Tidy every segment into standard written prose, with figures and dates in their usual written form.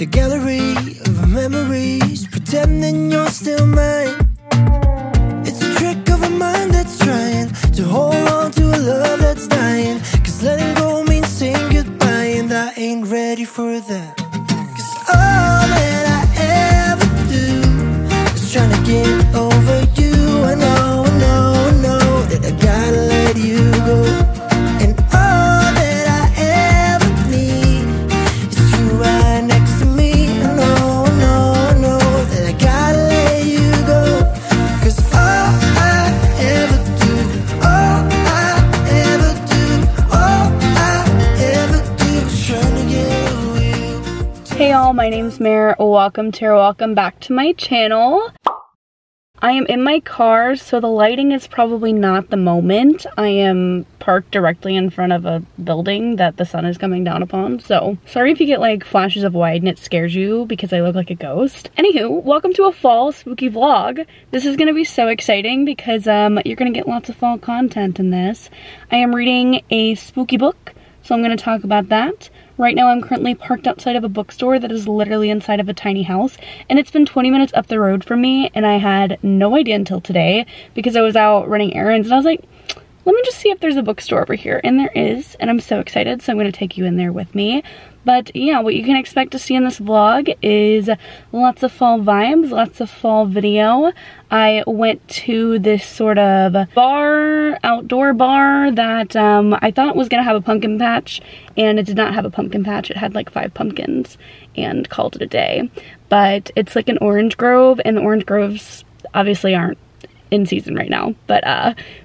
the gallery of memories, pretending you're still mine. It's a trick of a mind that's trying to hold on to a love that's dying, cause letting go means saying goodbye, and I ain't ready for that. Cause all that I ever do is trying to get over you. I know, that I gotta let you go. My name's Mare. Welcome to or welcome back to my channel. I am in my car, so the lighting is probably not the moment. I am parked directly in front of a building that the sun is coming down upon, so sorry if you get like flashes of white and it scares you because I look like a ghost. Anywho, welcome to a fall spooky vlog. This is gonna be so exciting because you're gonna get lots of fall content in this. I am reading a spooky book, so I'm gonna talk about that. Right now I'm currently parked outside of a bookstore that is literally inside of a tiny house, and it's been 20 minutes up the road from me, and I had no idea until today because I was out running errands and I was like, let me just see if there's a bookstore over here, and there is, and I'm so excited, so I'm going to take you in there with me. But yeah, what you can expect to see in this vlog is lots of fall vibes, lots of fall video. I went to this sort of bar, outdoor bar, that I thought was going to have a pumpkin patch, and it did not have a pumpkin patch. It had like 5 pumpkins and called it a day. But it's like an orange grove, and the orange groves obviously aren't in season right now, but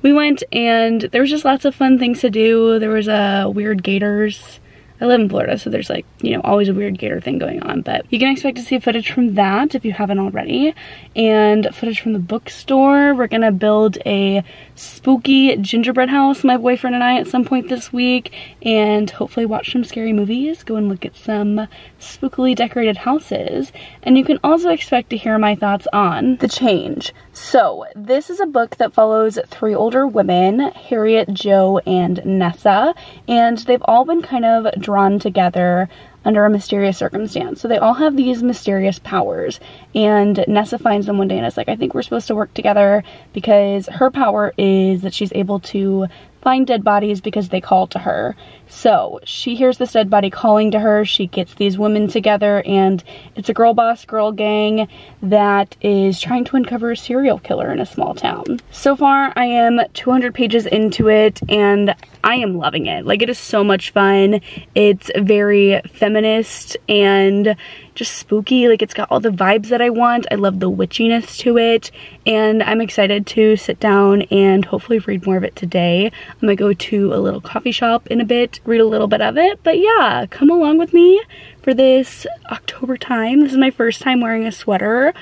we went and there was just lots of fun things to do. There was a weird gators. I live in Florida, so there's like, you know, always a weird gator thing going on, but you can expect to see footage from that if you haven't already, and footage from the bookstore. We're gonna build a spooky gingerbread house, my boyfriend and I, at some point this week, and hopefully watch some scary movies, go and look at some spookily decorated houses. And you can also expect to hear my thoughts on The Change. So this is a book that follows 3 older women, Harriet, Jo, and Nessa, and they've all been kind of drawn together under a mysterious circumstance. So they all have these mysterious powers, and Nessa finds them one day and is like, I think we're supposed to work together, because her power is that she's able to find dead bodies because they call to her. So she hears this dead body calling to her, she gets these women together, and it's a girl boss girl gang that is trying to uncover a serial killer in a small town. So far I am 200 pages into it and I am loving it. Like, it is so much fun. It's very feminist and just spooky. Like, it's got all the vibes that I want. I love the witchiness to it, and I'm excited to sit down and hopefully read more of it today. I'm gonna go to a little coffee shop in a bit, read a little bit of it, but yeah, come along with me for this October time. This is my first time wearing a sweater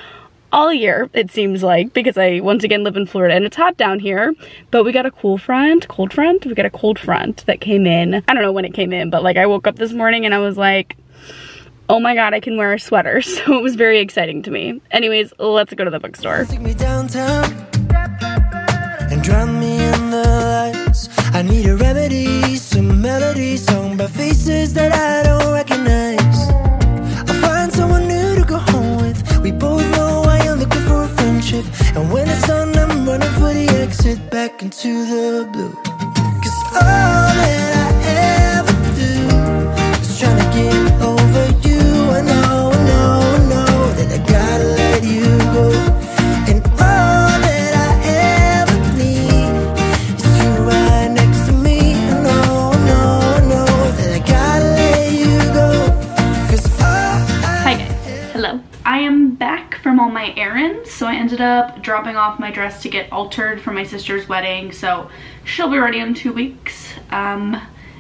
all year, it seems like, because I once again live in Florida and it's hot down here, but we got a cold front that came in. I don't know when it came in, but like, I woke up this morning and I was like, oh my god, I can wear a sweater. So it was very exciting to me. Anyways, let's go to the bookstore. Take me downtown and drown me in the lights. I need a remedy, some melody sung by faces that I don't recognize. I'll find someone new to go home with. We both know I am looking for a friendship, and when it's done, I'm running for the exit back into the blue. Cause all that I ever do is trying to get over. My errands, so I ended up dropping off my dress to get altered for my sister's wedding, so she'll be ready in 2 weeks.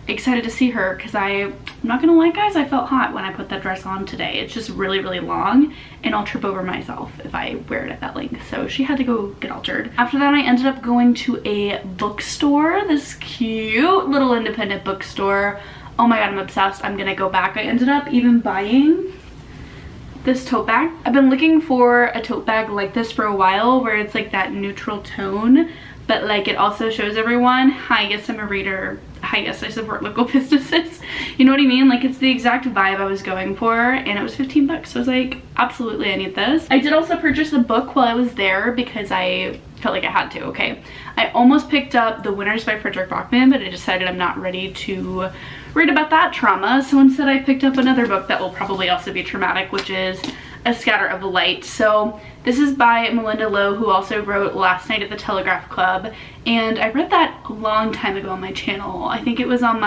Excited to see her because I'm not gonna lie guys, I felt hot when I put that dress on today. It's just really long, and I'll trip over myself if I wear it at that length, so she had to go get altered. After that I ended up going to a bookstore, this cute little independent bookstore. Oh my god, I'm obsessed. I'm gonna go back. I ended up even buying this tote bag. I've been looking for a tote bag like this for a while, where it's like that neutral tone, but like it also shows everyone, hi, yes I'm a reader, I guess I support local businesses. You know what I mean? Like, it's the exact vibe I was going for, and it was 15 bucks. So I was like, absolutely, I need this. I did also purchase a book while I was there because I felt like I had to, okay? I almost picked up The Winners by Fredrik Backman, but I decided I'm not ready to read about that trauma. So instead I picked up another book that will probably also be traumatic, which is A Scatter of Light. So this is by Mindy Lo, who also wrote Last Night at the Telegraph Club, and I read that a long time ago on my channel. I think it was on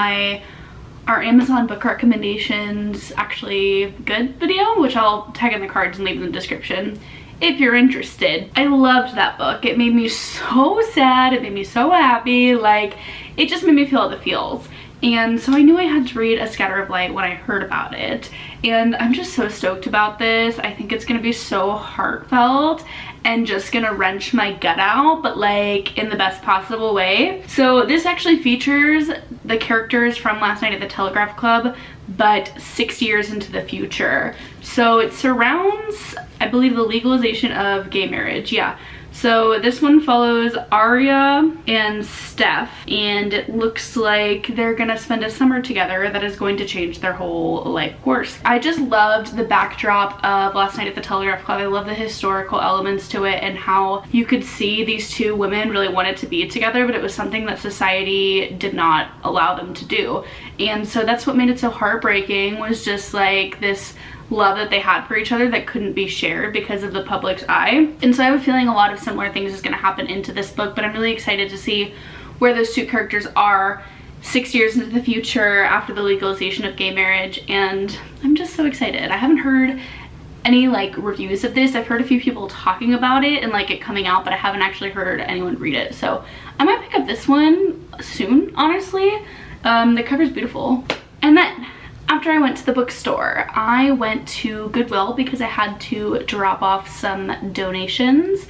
our Amazon book recommendations actually good video, which I'll tag in the cards and leave in the description if you're interested. I loved that book. It made me so sad, it made me so happy, like it just made me feel all the feels. And so I knew I had to read A Scatter of Light when I heard about it. And I'm just so stoked about this. I think it's gonna be so heartfelt and just gonna wrench my gut out, but like in the best possible way. So this actually features the characters from Last Night at the Telegraph Club, but 6 years into the future. So it surrounds, I believe, the legalization of gay marriage, yeah. So this one follows Aria and Steph, and it looks like they're gonna spend a summer together that is going to change their whole life course. I just loved the backdrop of Last Night at the Telegraph Club. I love the historical elements to it and how you could see these two women really wanted to be together, but it was something that society did not allow them to do. And so that's what made it so heartbreaking, was just like this love that they had for each other that couldn't be shared because of the public's eye. And so I have a feeling a lot of similar things is going to happen into this book, but I'm really excited to see where those two characters are 6 years into the future after the legalization of gay marriage, and I'm just so excited. I haven't heard any like reviews of this. I've heard a few people talking about it and like it coming out, but I haven't actually heard anyone read it. So I might pick up this one soon, honestly. The cover's beautiful. And then after I went to the bookstore, I went to Goodwill because I had to drop off some donations,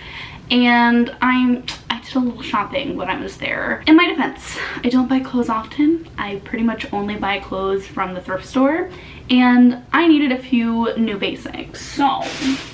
and I did a little shopping when I was there. In my defense, I don't buy clothes often. I pretty much only buy clothes from the thrift store, and I needed a few new basics. So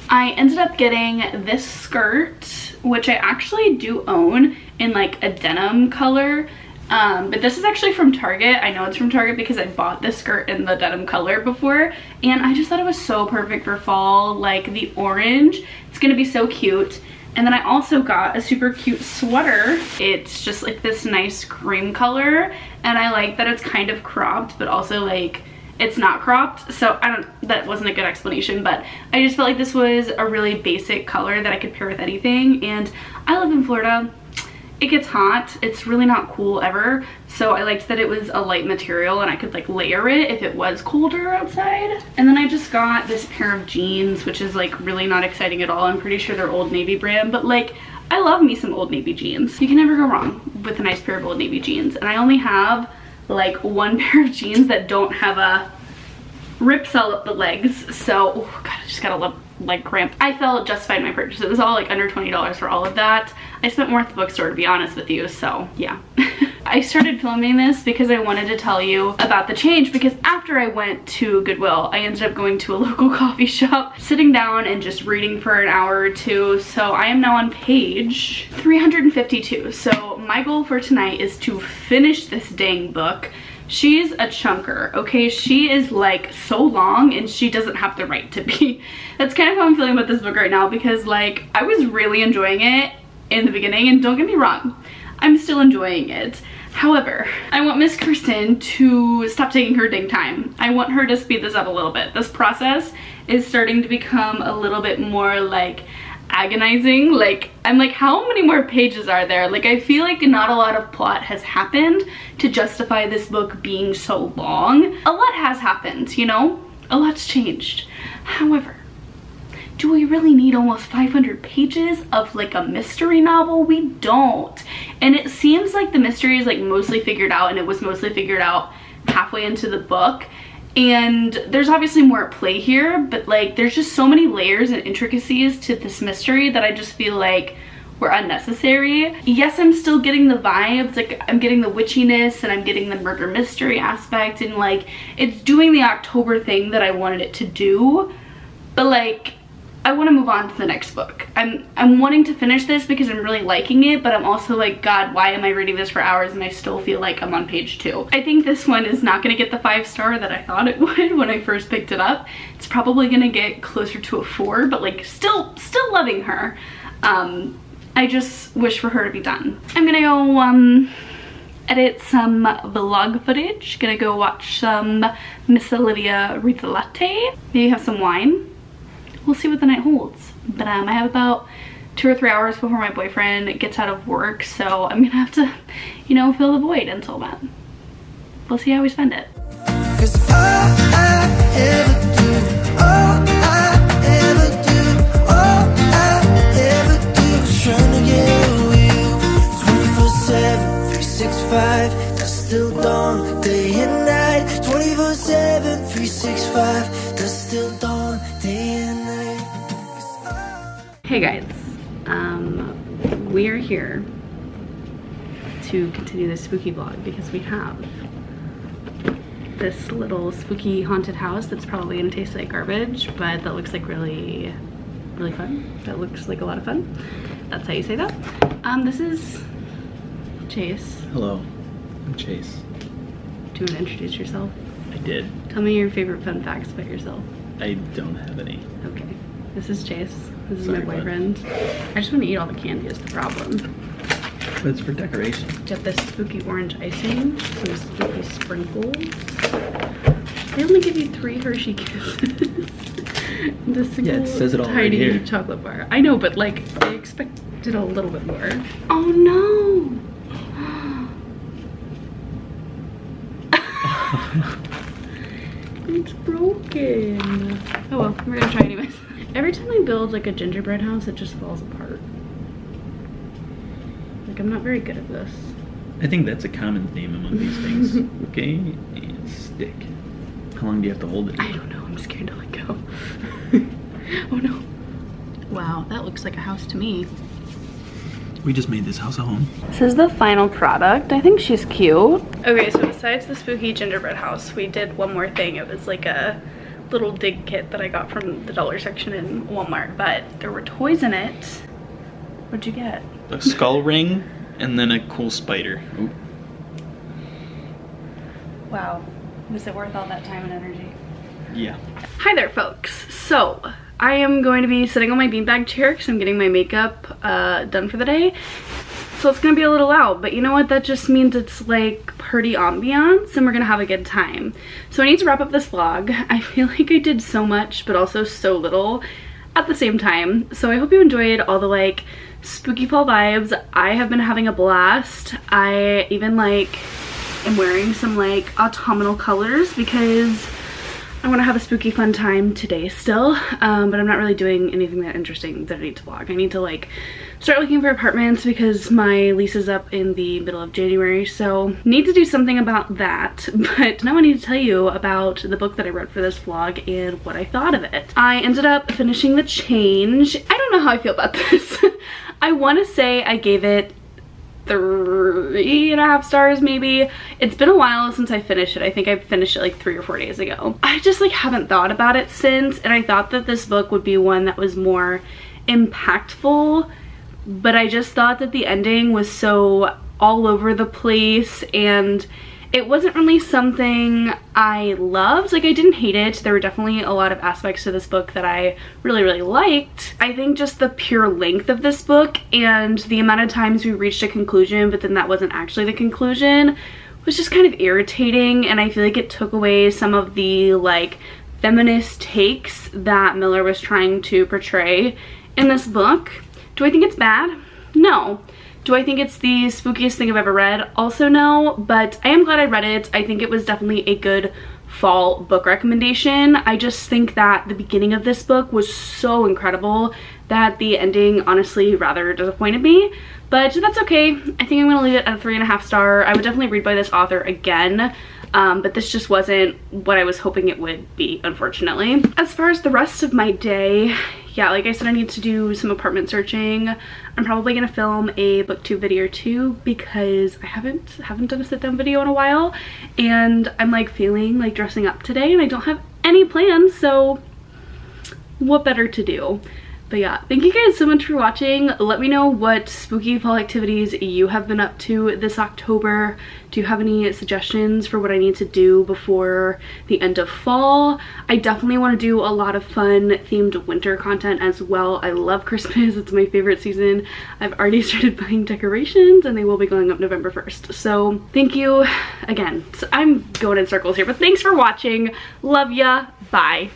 I ended up getting this skirt, which I actually do own, in like a denim color. But this is actually from Target. I know it's from Target because I bought this skirt in the denim color before, and I just thought it was so perfect for fall, like the orange. It's gonna be so cute. And then I also got a super cute sweater. It's just like this nice cream color, and I like that it's kind of cropped, but also like it's not cropped. So that wasn't a good explanation, but I just felt like this was a really basic color that I could pair with anything. And I live in Florida. It gets hot. It's really not cool ever, so I liked that it was a light material and I could like layer it if it was colder outside. And then I just got this pair of jeans, which is like really not exciting at all. I'm pretty sure they're Old Navy brand, but like I love me some Old Navy jeans. You can never go wrong with a nice pair of Old Navy jeans. And I only have like one pair of jeans that don't have a rips all up the legs, so oh god, I just got a leg cramp. I felt justified my purchase. It was all like under $20 for all of that. I spent more at the bookstore, to be honest with you, so yeah. I started filming this because I wanted to tell you about The Change, because after I went to Goodwill, I ended up going to a local coffee shop, sitting down and just reading for an hour or two. So I am now on page 352. So my goal for tonight is to finish this dang book. She's a chunker, okay? She is like so long, and she doesn't have the right to be. That's kind of how I'm feeling about this book right now, because like I was really enjoying it in the beginning, and don't get me wrong, I'm still enjoying it. However, I want Miss Kirsten to stop taking her dang time. I want her to speed this up a little bit. This process is starting to become a little bit more like agonizing. Like I'm like, how many more pages are there? Like I feel like not a lot of plot has happened to justify this book being so long. A lot has happened, you know, a lot's changed. However, do we really need almost 500 pages of like a mystery novel? We don't. And it seems like the mystery is like mostly figured out, and it was mostly figured out halfway into the book. And there's obviously more at play here, but like there's just so many layers and intricacies to this mystery that I just feel like were unnecessary. Yes, I'm still getting the vibes, like I'm getting the witchiness and I'm getting the murder mystery aspect, and like it's doing the October thing that I wanted it to do, but like I want to move on to the next book. I'm wanting to finish this because I'm really liking it, but I'm also like, God, why am I reading this for hours and I still feel like I'm on page 2? I think this one is not going to get the 5-star that I thought it would when I first picked it up. It's probably going to get closer to a 4, but like still loving her. I just wish for her to be done. I'm gonna go edit some vlog footage, gonna go watch some Miss Olivia Rizzoli, maybe have some wine. We'll see what the night holds. But I have about 2 or 3 hours before my boyfriend gets out of work, so I'm gonna have to, you know, fill the void until then. We'll see how we spend it. 'Cause all I ever do, that's still dawn, day and night, 24/7, 365, that's still dawn, day and night. Hey guys, we are here to continue this spooky vlog because we have this little spooky haunted house that's probably gonna taste like garbage, but that looks like really, really fun. That looks like a lot of fun. That's how you say that. This is Chase. Hello, I'm Chase. Do you want to introduce yourself? I did. Tell me your favorite fun facts about yourself. I don't have any. Okay. This is Chase. This is my boyfriend. Bud. I just want to eat all the candy is the problem. But it's for decoration. Got this spooky orange icing, some spooky sprinkles. They only give you 3 Hershey Kisses. Yeah, it says it all right here. Tiny chocolate bar. I know, but like I expected a little bit more. Oh no! It's broken. Oh well, we're gonna try anyways. Every time I build like a gingerbread house, it just falls apart. Like I'm not very good at this. I think that's a common theme among these things. Okay, and stick. How long do you have to hold it? I don't know, I'm scared to let go. Oh no. Wow, that looks like a house to me. We just made this house a home. This is the final product. I think she's cute. Okay, so besides the spooky gingerbread house, we did one more thing. It was like a little dig kit that I got from the dollar section in Walmart, but there were toys in it. What'd you get? A skull ring and then a cool spider. Ooh. Wow. Was it worth all that time and energy? Yeah. Hi there, folks. So, I am going to be sitting on my beanbag chair because I'm getting my makeup done for the day. So it's going to be a little loud, but you know what? That just means it's like party ambiance and we're going to have a good time. So I need to wrap up this vlog. I feel like I did so much, but also so little at the same time. So I hope you enjoyed all the like spooky fall vibes. I have been having a blast. I even like am wearing some like autumnal colors because I want to have a spooky fun time today still, but I'm not really doing anything that interesting that I need to vlog. I need to like start looking for apartments because my lease is up in the middle of January, so need to do something about that. But now I need to tell you about the book that I read for this vlog and what I thought of it. I ended up finishing The Change. I don't know how I feel about this. I want to say I gave it 3.5 stars maybe. It's been a while since I finished it. I think I finished it like 3 or 4 days ago. I just like haven't thought about it since, and I thought that this book would be one that was more impactful, but I just thought that the ending was so all over the place and it wasn't really something I loved. Like I didn't hate it. There were definitely a lot of aspects to this book that I really, really liked. I think just the pure length of this book and the amount of times we reached a conclusion, but then that wasn't actually the conclusion, was just kind of irritating. And I feel like it took away some of the like feminist takes that Miller was trying to portray in this book. Do I think it's bad? No. Do I think it's the spookiest thing I've ever read? Also no, but I am glad I read it. I think it was definitely a good fall book recommendation. I just think that the beginning of this book was so incredible that the ending honestly rather disappointed me, but that's okay. I think I'm gonna leave it at a 3.5 star. I would definitely read by this author again. But this just wasn't what I was hoping it would be, unfortunately. As far as the rest of my day, yeah, like I said, I need to do some apartment searching. I'm probably gonna film a booktube video too because I haven't done a sit down video in a while, and I'm like feeling like dressing up today and I don't have any plans, so what better to do? But yeah, thank you guys so much for watching. Let me know what spooky fall activities you have been up to this October. Do you have any suggestions for what I need to do before the end of fall? I definitely want to do a lot of fun themed winter content as well. I love Christmas. It's my favorite season. I've already started buying decorations and they will be going up November 1st. So thank you again. So I'm going in circles here, but thanks for watching. Love ya. Bye.